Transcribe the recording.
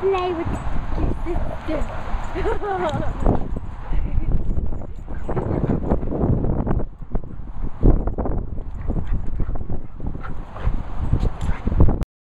play with your sister.